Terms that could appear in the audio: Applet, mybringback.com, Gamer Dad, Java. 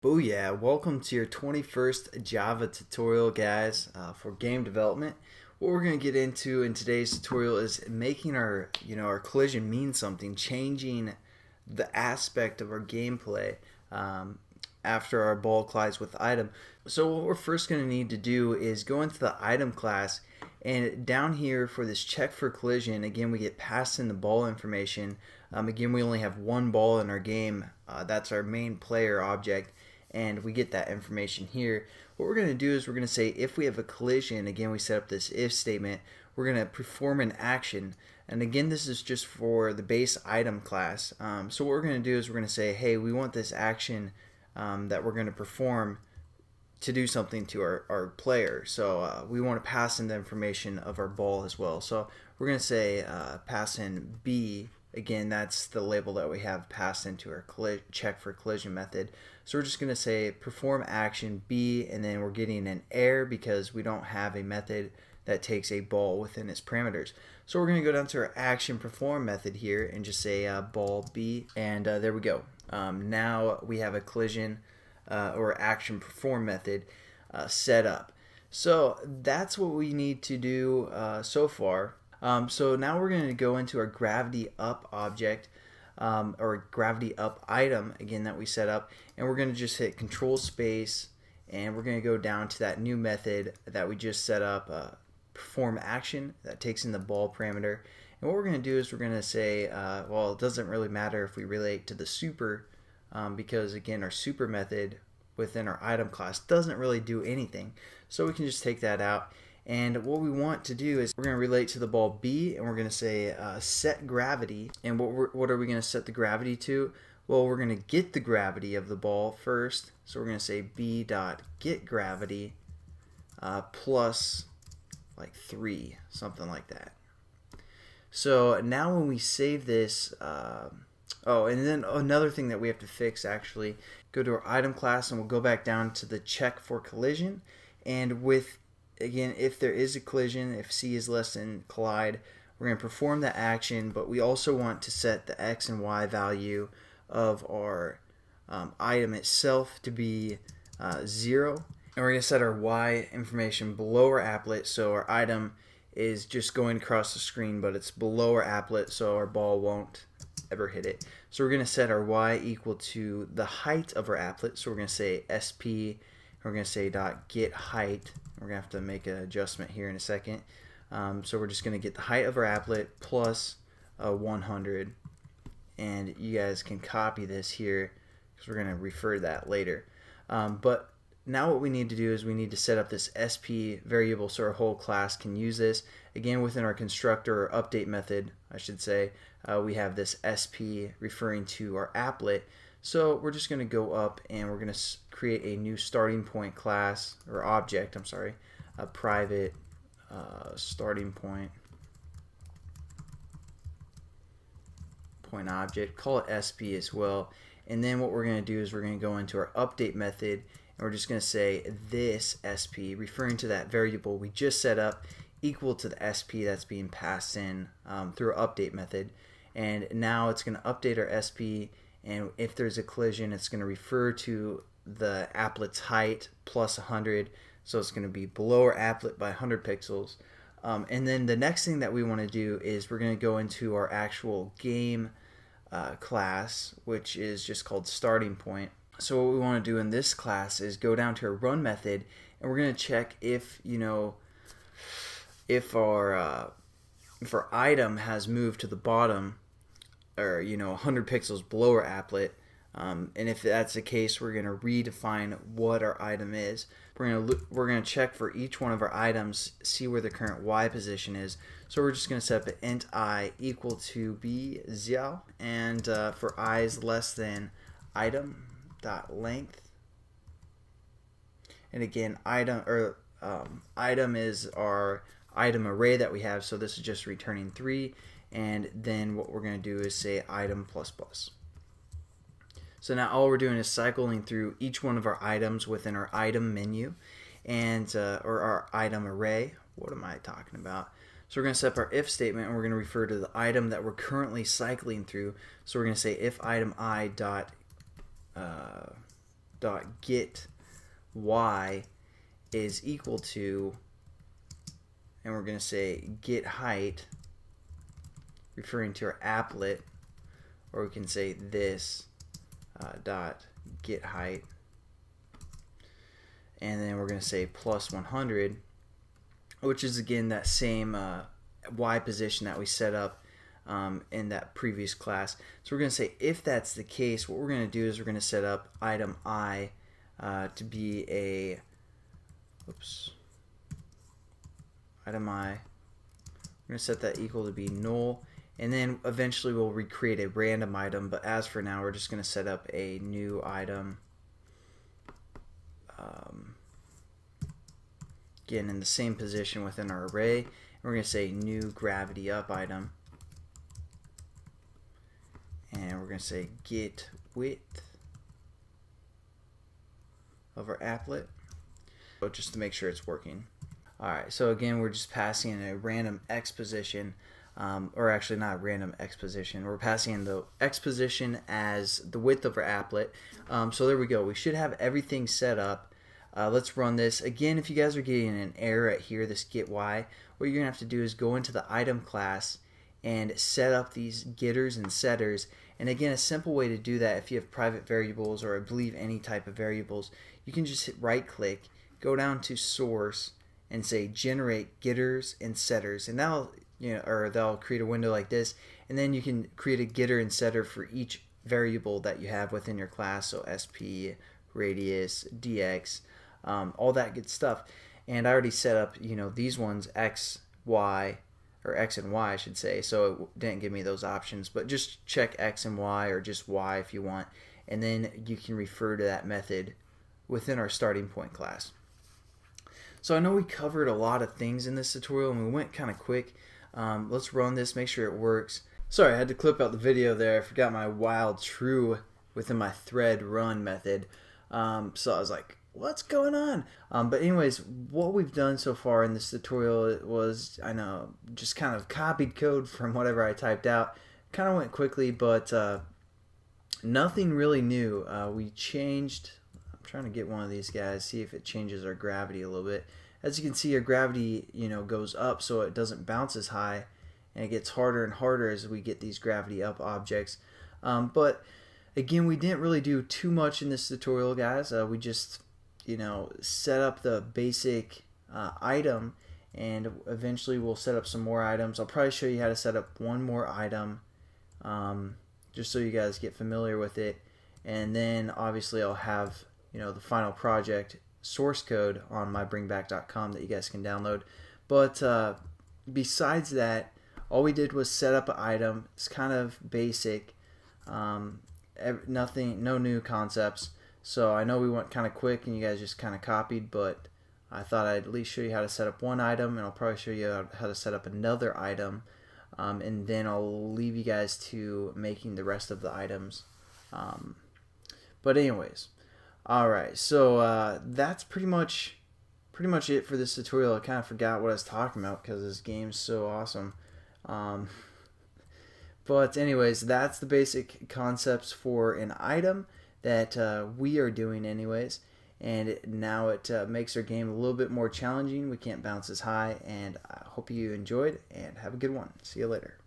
Booyah, welcome to your 21st Java tutorial, guys, for game development. What we're going to get into in today's tutorial is making our, our collision mean something, changing the aspect of our gameplay after our ball collides with item. So what we're first going to need to do is go into the item class, and down here for this check for collision, again, we get passed in the ball information. Again, we only have one ball in our game. That's our main player object. And we get that information here. What we're going to do is we're going to say if we have a collision, again we set up this if statement, we're going to perform an action. And again, this is just for the base item class. So what we're going to do is we're going to say, hey, we want this action that we're going to perform to do something to our player. So we want to pass in the information of our ball as well. So we're going to say pass in B. Again, that's the label that we have passed into our check for collision method. So we're just going to say perform action B, and then we're getting an error because we don't have a method that takes a ball within its parameters. So we're going to go down to our action perform method here and just say ball B, and there we go. Now we have a collision or action perform method set up. So that's what we need to do so far. So now we're going to go into our gravity up object or gravity up item again that we set up, and we're going to just hit control space, and we're going to go down to that new method that we just set up, perform action, that takes in the ball parameter. And what we're going to do is we're going to say well, it doesn't really matter if we relate to the super because again our super method within our item class doesn't really do anything, so we can just take that out. And what we want to do is we're going to relate to the ball B, and we're going to say set gravity. And what are we going to set the gravity to? Well, we're going to get the gravity of the ball first. So we're going to say b.getGravity plus like 3, something like that. So now when we save this, oh, and then another thing that we have to fix actually, go to our item class, and we'll go back down to the check for collision, and with again, if there is a collision, if C is less than collide, we're going to perform the action, but we also want to set the X and Y value of our item itself to be 0. And we're going to set our Y information below our applet, so our item is just going across the screen, but it's below our applet, so our ball won't ever hit it. So we're going to set our Y equal to the height of our applet, so we're going to say SP, and we're going to say .getHeight. We're going to have to make an adjustment here in a second. So we're just going to get the height of our applet plus 100. And you guys can copy this here because we're going to refer to that later. But now what we need to do is we need to set up this SP variable so our whole class can use this. Again, within our constructor or update method, I should say, we have this SP referring to our applet. So we're just going to go up, and we're going to create a new starting point class, or object, I'm sorry, a private starting point object, call it SP as well. And then what we're going to do is we're going to go into our update method, and we're just going to say this SP, referring to that variable we just set up, equal to the SP that's being passed in through our update method. And now it's going to update our SP, and if there's a collision, it's going to refer to the applet's height plus 100, so it's going to be below our applet by 100 pixels. And then the next thing that we want to do is we're going to go into our actual game class, which is just called starting point. So what we want to do in this class is go down to our run method, and we're going to check if if our item has moved to the bottom, or 100 pixels below our applet, and if that's the case, we're going to redefine what our item is. We're going to check for each one of our items, see where the current Y position is. So we're just going to set up an int I equal to b 0, and for I is less than item dot length, and again item or item is our item array that we have, so this is just returning 3. And then what we're going to do is say item plus plus. So now all we're doing is cycling through each one of our items within our item menu, and or our item array. What am I talking about? So we're going to set up our if statement, and we're going to refer to the item that we're currently cycling through. So we're going to say if item I dot dot get y is equal to, and we're going to say get height, referring to our applet, or we can say this dot get height, and then we're going to say plus 100, which is again that same y position that we set up in that previous class. So we're going to say if that's the case, what we're going to do is we're going to set up item I to be a, oops, item I, we're going to set that equal to be null, and then eventually we'll recreate a random item, but as for now we're just going to set up a new item, again in the same position within our array, and we're going to say new gravity up item, and we're going to say get width of our applet, so just to make sure it's working. Alright, so again we're just passing in a random x position, or actually not random x position, we're passing in the x position as the width of our applet. So there we go, we should have everything set up. Let's run this. Again, if you guys are getting an error right here, this get y, what you're going to have to do is go into the item class and set up these getters and setters. And again, a simple way to do that, if you have private variables or I believe any type of variables, you can just hit right click, go down to source and say generate getters and setters, and that'll, you know, or they'll create a window like this, and then you can create a getter and setter for each variable that you have within your class, so sp, radius, dx, all that good stuff. And I already set up, you know, these ones x, y, or X and Y I should say, so it didn't give me those options, but just check X and Y or just Y if you want, and then you can refer to that method within our starting point class. So I know we covered a lot of things in this tutorial and we went kind of quick. Let's run this, make sure it works. Sorry, I had to clip out the video there, I forgot my while true within my thread run method, so I was like, what's going on? But anyways, what we've done so far in this tutorial was, I know, just kind of copied code from whatever I typed out. Kind of went quickly, but nothing really new. We changed, I'm trying to get one of these guys, see if it changes our gravity a little bit. As you can see, our gravity, you know, goes up so it doesn't bounce as high, and it gets harder and harder as we get these gravity up objects. But again, we didn't really do too much in this tutorial, guys. We just, you know, set up the basic item, and eventually we'll set up some more items. I'll probably show you how to set up one more item, just so you guys get familiar with it, and then obviously I'll have, you know, the final project source code on mybringback.com that you guys can download. But besides that, all we did was set up an item. It's kind of basic, nothing, no new concepts. So I know we went kind of quick and you guys just kind of copied, but I thought I'd at least show you how to set up one item, and I'll probably show you how to set up another item, and then I'll leave you guys to making the rest of the items. But anyways, alright, so that's pretty much it for this tutorial. I kind of forgot what I was talking about because this game's so awesome. But anyways, that's the basic concepts for an item that we are doing anyways, and now it makes our game a little bit more challenging. We can't bounce as high, and I hope you enjoyed, and have a good one. See you later.